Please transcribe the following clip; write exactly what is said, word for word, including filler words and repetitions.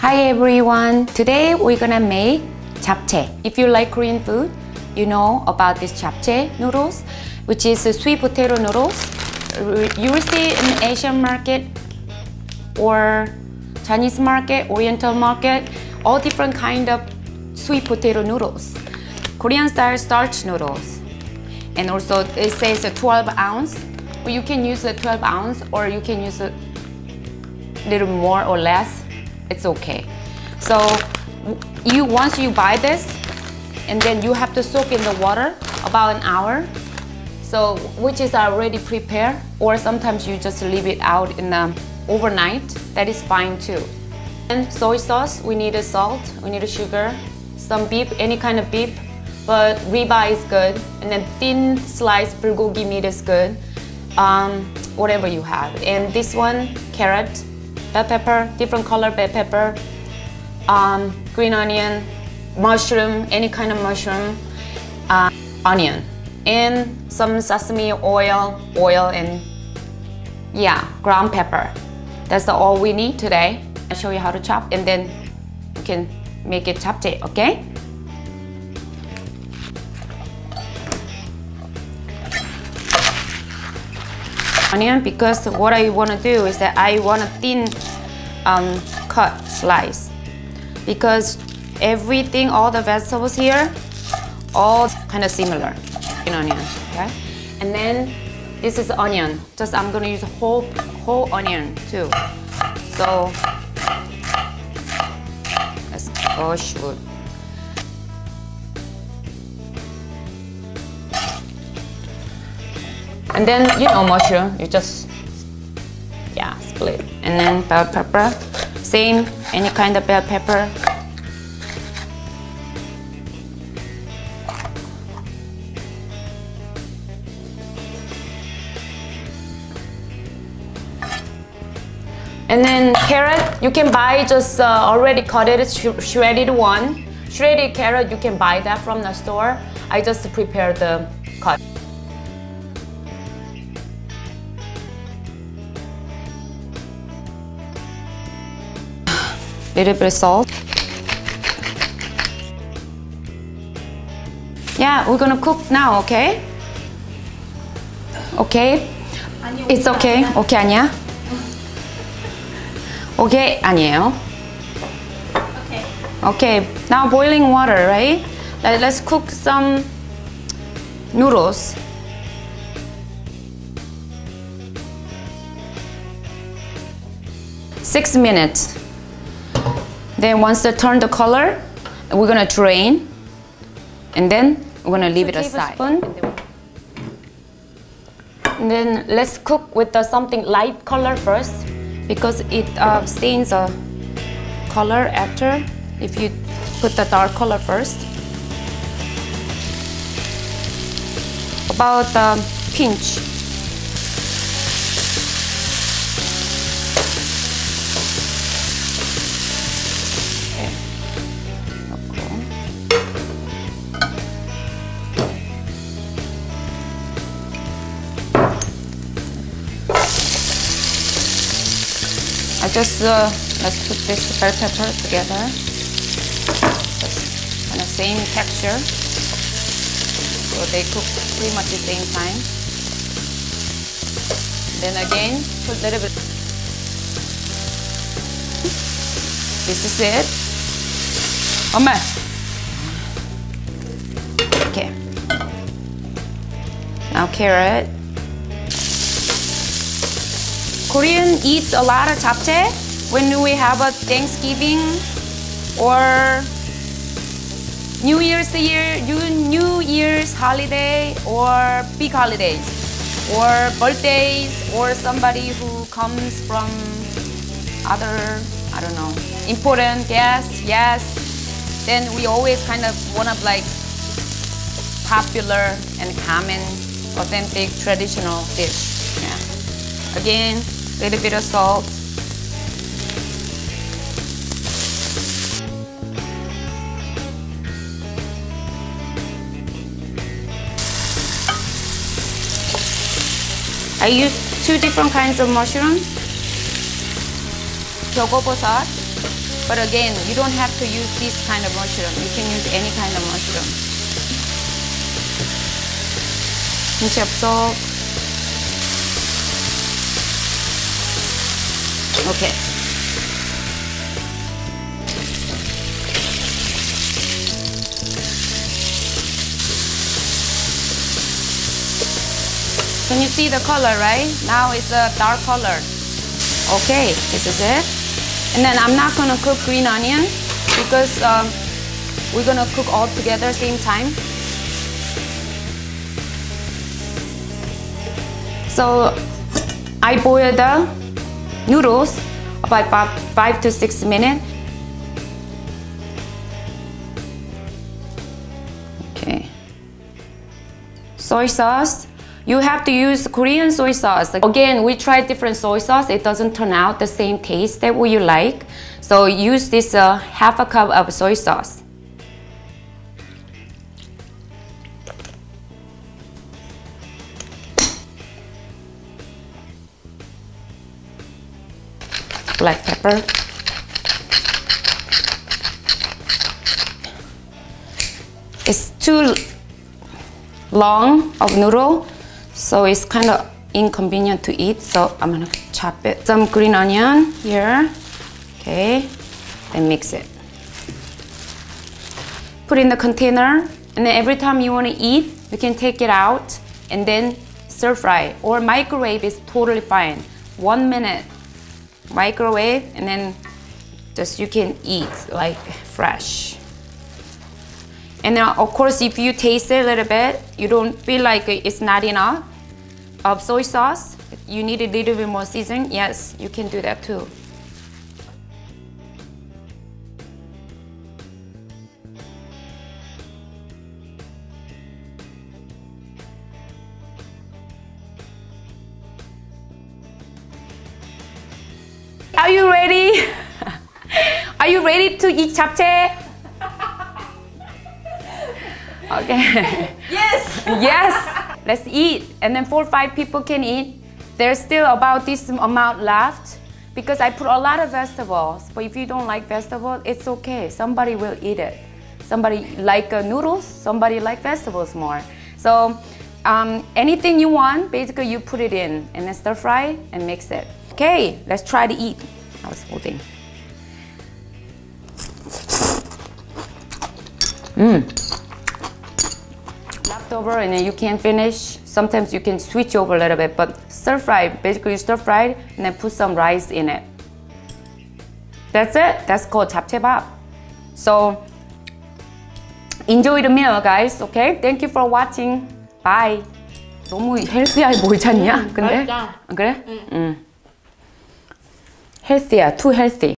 Hi everyone! Today we're gonna make japchae. If you like Korean food, you know about this japchae noodles, which is sweet potato noodles. You will see in the Asian market or Chinese market, Oriental market, all different kind of sweet potato noodles. Korean style starch noodles. And also it says a twelve ounce. You can use a twelve ounce or you can use a little more or less. It's okay. So you once you buy this, and then you have to soak in the water about an hour. So which is already prepared, or sometimes you just leave it out in the overnight. That is fine too. And soy sauce, we need a salt, we need a sugar, some beef, any kind of beef, but ribeye is good, and then thin sliced bulgogi meat is good. Um, whatever you have. And this one, carrot, bell pepper, different color bell pepper, um, green onion, mushroom, any kind of mushroom, uh, onion, and some sesame oil, oil, and yeah, ground pepper. That's the all we need today. I'll show you how to chop, and then you can make it japchae, okay? Onion, because what I want to do is that I want a thin um, cut slice, because everything, all the vegetables here, all kind of similar in onion, okay? And then this is onion, just I'm going to use whole whole onion too. So let's go shoot. And then, you know, mushroom, you just, yeah, split. And then bell pepper, same, any kind of bell pepper. And then carrot, you can buy just uh, already cut it, sh shredded one. Shredded carrot, you can buy that from the store. I just prepare the cut. Little bit of salt. Yeah, we're gonna cook now, okay? Okay? It's okay. Okay, 아니야? Okay, 아니에요. Okay. Okay, now boiling water, right? Let's cook some noodles. Six minutes. Then once they turn the color, we're gonna drain, and then we're gonna leave it aside. And then let's cook with the something light color first, because it uh, stains the uh, color after if you put the dark color first. About a um, pinch. I just, uh, let's put this bell pepper together. Just kind of same texture. So they cook pretty much the same time. Then again, put a little bit. This is it. 엄마! Okay. Now carrot. Korean eats a lot of japchae when we have a Thanksgiving or New Year's year, New Year's holiday or big holidays or birthdays or somebody who comes from other, I don't know, important guests, yes. Then we always kind of want to like popular and common, authentic, traditional dish. Yeah. Again. Little bit of salt. I use two different kinds of mushrooms. Chogoposad But again, you don't have to use this kind of mushroom. You can use any kind of mushroom. Okay. Can you see the color, right? Now it's the dark color. Okay, this is it. And then I'm not gonna cook green onion because um, we're gonna cook all together same time. So I boil the noodles about five, five to six minutes. Okay. Soy sauce. You have to use Korean soy sauce. Again, we tried different soy sauce. It doesn't turn out the same taste that we like. So use this uh, half a cup of soy sauce. Black pepper. It's too long of noodle. So it's kind of inconvenient to eat, so I'm gonna chop it. Some green onion here, okay, and mix it. Put in the container, and then every time you want to eat, you can take it out and then stir fry. Or microwave is totally fine. One minute, microwave, and then just you can eat like fresh. And then, of course, if you taste it a little bit, you don't feel like it's not enough of soy sauce, you need a little bit more seasoning, yes, you can do that too. Are you ready? Are you ready to eat japchae? Okay. Yes! Yes! Let's eat. And then four or five people can eat. There's still about this amount left because I put a lot of vegetables. But if you don't like vegetables, it's okay. Somebody will eat it. Somebody like uh, noodles, somebody like vegetables more. So um, anything you want, basically you put it in and then stir fry and mix it. Okay, let's try to eat. I was holding. Mmm. Over and then you can finish. Sometimes you can switch over a little bit, but stir fry, basically you stir fried and then put some rice in it. That's it. That's called japchae-bap. So enjoy the meal, guys. Okay? Thank you for watching. Bye. 너무 헬시하게 보이지 않냐? 근데? 아, 그래? 응. 헬시야. Too healthy.